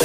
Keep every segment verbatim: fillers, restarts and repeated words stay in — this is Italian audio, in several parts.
Se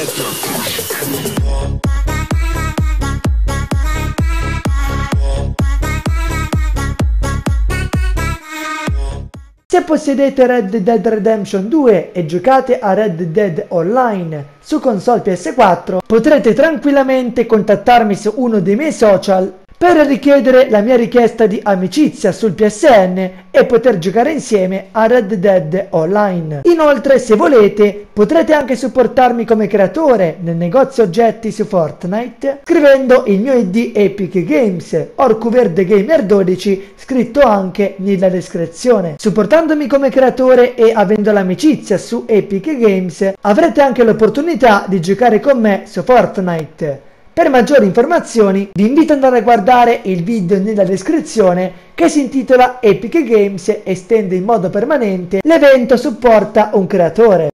possedete Red Dead Redemption due e giocate a Red Dead Online su console P S quattro, potrete tranquillamente contattarmi su uno dei miei social per richiedere la mia richiesta di amicizia sul P S N e poter giocare insieme a Red Dead Online. Inoltre, se volete, potrete anche supportarmi come creatore nel negozio oggetti su Fortnite scrivendo il mio I D Epic Games, OrcuVerdeGAMER dodici, scritto anche nella descrizione. Supportandomi come creatore e avendo l'amicizia su Epic Games, avrete anche l'opportunità di giocare con me su Fortnite. Per maggiori informazioni vi invito ad andare a guardare il video nella descrizione che si intitola Epic Games estende in modo permanente l'evento supporta un creatore.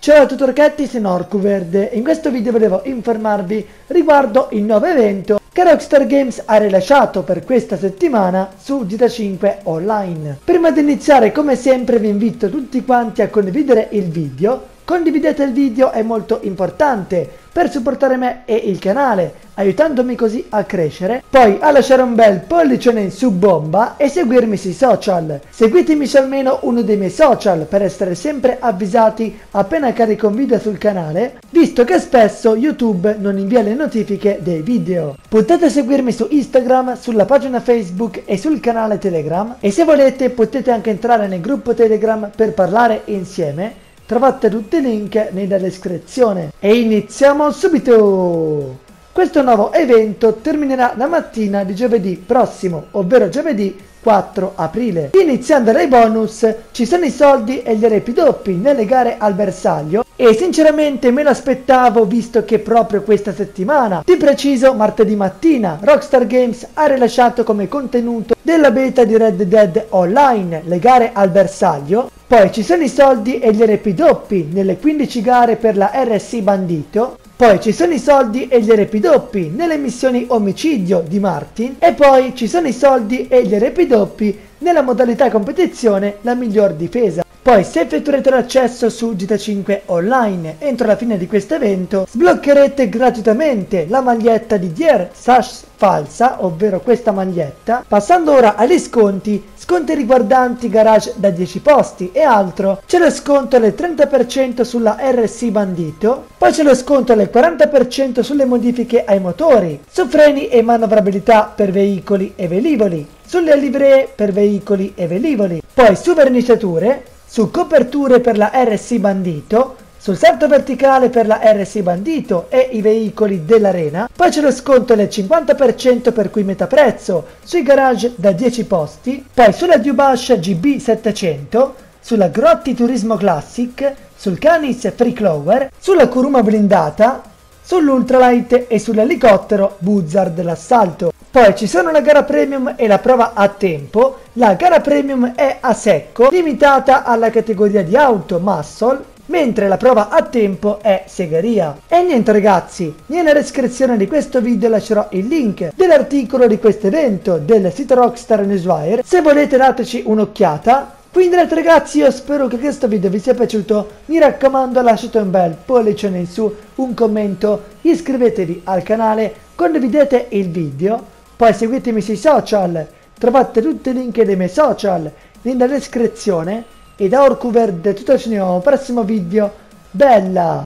Ciao a tutti Orchetti, sono OrcuVerde e in questo video volevo informarvi riguardo il nuovo evento che Rockstar Games ha rilasciato per questa settimana su G T A cinque Online. Prima di iniziare, come sempre, vi invito tutti quanti a condividere il video. Condividete il video, è molto importante per supportare me e il canale, aiutandomi così a crescere, poi a lasciare un bel pollicione in su bomba e seguirmi sui social. Seguitemi su almeno uno dei miei social per essere sempre avvisati appena carico un video sul canale, visto che spesso YouTube non invia le notifiche dei video. Potete seguirmi su Instagram, sulla pagina Facebook e sul canale Telegram, e se volete potete anche entrare nel gruppo Telegram per parlare insieme. Trovate tutti i link nella descrizione e iniziamo subito! Questo nuovo evento terminerà la mattina di giovedì prossimo, ovvero giovedì quattro aprile. Iniziando dai bonus, ci sono i soldi e gli repi doppi nelle gare al bersaglio, e sinceramente me l'aspettavo, visto che proprio questa settimana, di preciso martedì mattina, Rockstar Games ha rilasciato come contenuto della beta di Red Dead Online le gare al bersaglio. Poi ci sono i soldi e gli R P doppi nelle quindici gare per la R S I Bandito. Poi ci sono i soldi e gli R P doppi nelle missioni Omicidio di Martin. E poi ci sono i soldi e gli R P doppi nella modalità competizione La Miglior Difesa. Poi, se effettuerete l'accesso su G T A cinque Online entro la fine di questo evento, sbloccherete gratuitamente la maglietta di Didier Sachs falsa, ovvero questa maglietta. Passando ora agli sconti, sconti riguardanti garage da dieci posti e altro, c'è lo sconto del trenta per cento sulla R S I Bandito, poi c'è lo sconto del quaranta per cento sulle modifiche ai motori, su freni e manovrabilità per veicoli e velivoli, sulle livree per veicoli e velivoli, poi su verniciature, su coperture per la R S I Bandito, sul salto verticale per la R S I Bandito e i veicoli dell'arena. Poi c'è lo sconto del cinquanta per cento per cui metà prezzo sui garage da dieci posti, poi sulla Dubash G B settecento, sulla Grotti Turismo Classic, sul Canis Free Clover, sulla Kuruma Blindata, sull'Ultralight e sull'elicottero Buzzard L'Assalto. Poi ci sono la gara premium e la prova a tempo. La gara premium è a secco, limitata alla categoria di auto muscle, mentre la prova a tempo è segheria. E niente ragazzi, nella descrizione di questo video lascerò il link dell'articolo di questo evento del sito Rockstar Newswire, se volete dateci un'occhiata. Quindi ragazzi, io spero che questo video vi sia piaciuto, mi raccomando lasciate un bel pollicione in su, un commento, iscrivetevi al canale, condividete il video. Poi seguitemi sui social, trovate tutti i link dei miei social nella descrizione. E da OrcuVerde tutto, ci vediamo al prossimo video, bella!